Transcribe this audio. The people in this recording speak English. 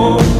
more.